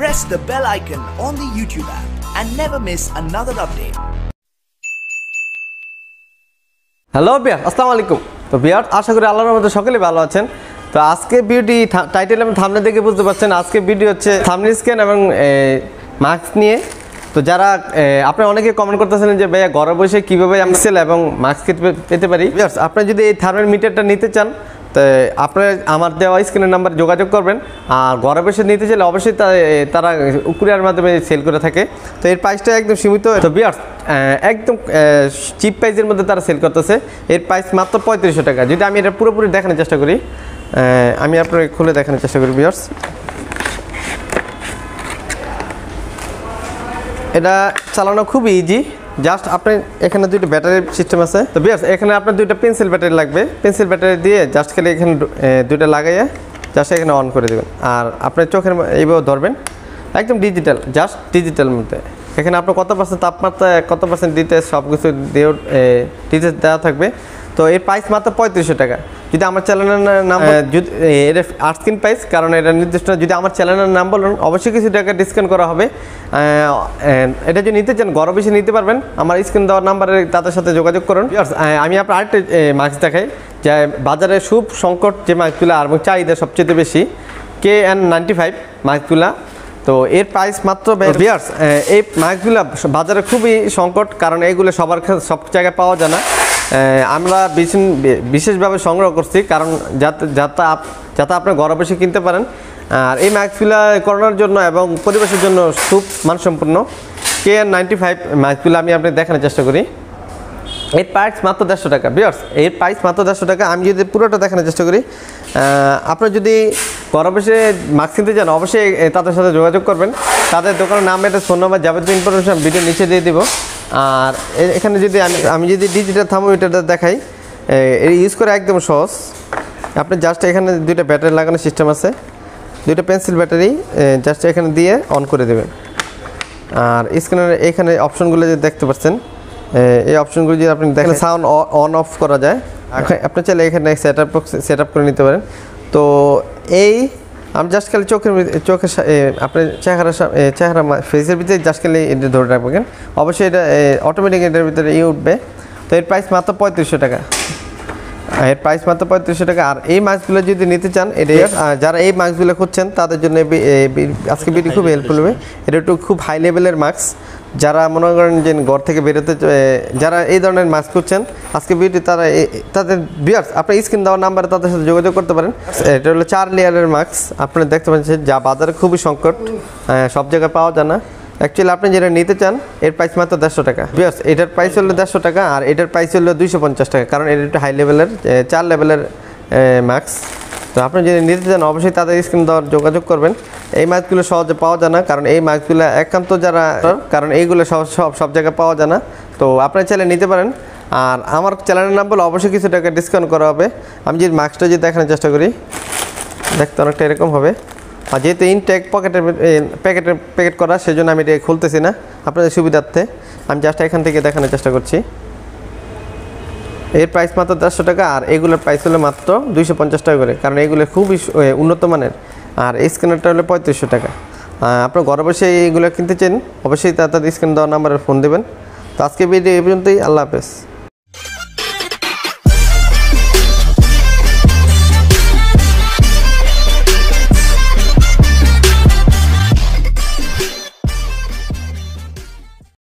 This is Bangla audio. press the bell icon on the YouTube app and never miss another update. Hello everyone, Assalamualaikum. So everyone, I hope all of you are well. So today's beauty title and thumbnail দেখে বুঝতে পারছেন আজকে ভিডিও হচ্ছে thumbnail scan এবং মাস্ক নিয়ে। তো যারা আপনি অনেকে কমেন্ট করতেছিলেন যে ভাইয়া ঘরে বসে কিভাবে আমি সেল এবং মাস্ক পেতে পারি, আপনি যদি এই থার্মোমিটারটা নিতে চান তো আপনি আমার দেওয়া স্ক্রিনের নাম্বার যোগাযোগ করবেন। আর ঘরে বসে নিতে চাইলে অবশ্যই তারা কুরিয়ার মাধ্যমে সেল করে থাকে। তো এর প্রাইসটা একদম সীমিত, তো ভিউয়ার্স একদম চিপ প্রাইসের মধ্যে তারা সেল করতেছে। এর প্রাইস মাত্র 3500 টাকা। যদি আমি এটা পুরোপুরি দেখানোর চেষ্টা করি, আমি আপনাকে খুলে দেখানোর চেষ্টা করি ভিউয়ার্স, এটা চালানো খুবই ইজি। জাস্ট আপনি এখানে দুইটা ব্যাটারি সিস্টেম আছে। তো ভিউয়ার্স এখানে আপনার দুইটা পেন্সিল ব্যাটারি লাগবে। পেন্সিল ব্যাটারি দিয়ে জাস্ট খালি এখানে দুইটা লাগাইয়া জাস্ট এখানে অন করে দেবেন। আর আপনার চোখের এইভাবে ধরবেন, একদম ডিজিটাল, জাস্ট ডিজিটাল মধ্যে। এখানে আপনার কত পার্সেন্ট তাপমাত্রা, কত পার্সেন্ট ডিটেলস, সব কিছু ডিটেলস দেওয়া থাকবে। তো এর প্রাইস মাত্র 3500 টাকা। যদি আমার চ্যানেলের নাম, যদি এটা আস্কিং প্রাইস, কারণ এটা নির্দিষ্ট, যদি আমার চ্যানেলের নাম বলুন অবশ্যই কিছু টাকা ডিসকাউন্ট করা হবে। এটা যদি নিতে চান ঘরে বসে নিতে পারবেন। আমার স্ক্রিন দেওয়ার নাম্বারে তাদের সাথে যোগাযোগ করুন। আমি আপনার আরেকটা মাস্ক দেখাই, যে বাজারে খুব সংকট যে মাস্কগুলো আর চাহিদা সবচেয়ে বেশি, KN95 মাস্কগুলো। তো এর প্রাইস মাত্র, ভিউয়ার্স এই মাস্কগুলো বাজারে খুবই সংকট, কারণ এইগুলো সবার সব জায়গায় পাওয়া যায় না। আমরা বিশেষভাবে সংগ্রহ করছি, কারণ যাতে আপনার ঘরে বসে কিনতে পারেন। আর এই মাস্কগুলো করোনার জন্য এবং পরিবেশের জন্য খুব মানসম্পন্ন। KN95 মাস্কগুলো আমি আপনাকে দেখানোর চেষ্টা করি। এর প্রাইস মাত্র 150 টাকা। ভিউয়ার্স এর প্রাইস মাত্র 150 টাকা। আমি যদি পুরোটা দেখানোর চেষ্টা করি, আপনার যদি ঘরে বসে মাস্ক কিনতে চান অবশ্যই তাদের সাথে যোগাযোগ করবেন। তাদের দোকানের নাম, এটা ফোন নাম্বার, যাবতীয় ইনফরমেশন ভিডিও নিচে দিয়ে দিব। আর এখানে যদি আমি যদি ডিজিটাল থার্মোমিটারটা দেখাই, এই ইউজ করা একদম সহজ। আপনি জাস্ট এখানে দুইটা ব্যাটারি লাগানোর সিস্টেম আছে, দুইটা পেন্সিল ব্যাটারি জাস্ট এখানে দিয়ে অন করে দেবেন। আর স্ক্রিনের এখানে অপশনগুলো যে দেখতে পাচ্ছেন, এই অপশনগুলো যদি আপনি দেখেন, সাউন্ড অন অফ করা যায়। আপনি চাইলে এখানে সেট আপ করে নিতে পারেন। তো এই আমি জাস্ট খালি চোখের আপনার চেহারা ফেসের ভিতরে জাস্ট খালি এটা ধরে রাখবেন, অবশ্যই এটা অটোমেটিক এটার ভিতরে ইয়ে উঠবে। তো এর প্রাইস মাত্র 3500 টাকা। এর প্রাইস মাত্র 3500 টাকা। আর এই মাস্কগুলো যদি নিতে চান, এটা যারা এই মাস্কগুলো খুঁজছেন তাদের জন্য আজকে ভিডিও খুব হেল্পফুল হবে। এটা একটু খুব হাই লেভেলের মাস্ক, যারা মনে করেন যে ঘর থেকে বেরোতে, যারা এই ধরনের মাস্ক খুঁজছেন আজকে ভিডিও তারা তাদের, ভিউয়ার্স আপনার স্ক্রিন দেওয়ার নাম্বারে তাদের সাথে যোগাযোগ করতে পারেন। এটা হলো 4 লেয়ারের মাস্ক, আপনারা দেখতে পাচ্ছেন, যা বাজারে খুবই সংকট, সব জায়গায় পাওয়া যায় না। অ্যাকচুয়ালি আপনি যেটা নিতে চান এর প্রাইস মাত্র 150 টাকা। ভিউয়ার্স এটার প্রাইস হলো 150 টাকা, আর এটার প্রাইস হলো 250 টাকা, কারণ এটা একটা হাই লেভেলের 4 লেভেলের মাস্ক। তো আপনি যদি নিতে চান অবশ্যই তাদের স্ক্রিন দেওয়ার যোগাযোগ করবেন। এই মাস্কগুলো সহজে পাওয়া যায় না, কারণ এই মাস্কগুলো একান্ত যারা, কারণ এইগুলো সব জায়গায় পাওয়া যায় না। তো আপনার চ্যানেল নিতে পারেন। আর আমার চ্যানেলের নাম বলে অবশ্যই কিছু টাকা ডিসকাউন্ট করা হবে। আমি যদি মাস্কটা যদি দেখানোর চেষ্টা করি, দেখতে অনেকটা এরকম হবে। আর যেহেতু ইনটেক প্যাকেট করা, সেজন্য আমি এটা খুলতেছি না আপনাদের সুবিধার্থে, আমি জাস্ট এখান থেকে দেখানোর চেষ্টা করছি। এর প্রাইস মাত্র 150 টাকা, আর এগুলোর প্রাইস হলো মাত্র 250 টাকা করে, কারণ এগুলো খুবই উন্নত মানের। আর এই স্ক্যানারটা হলো 3500 টাকা। আপনার ঘরে বসে এইগুলো কিনতে চান অবশ্যই তাদের স্ক্যান দেওয়া নাম্বারে ফোন দেবেন। তো আজকে ভিডিও এই পর্যন্তই। আল্লাহ হাফেজ।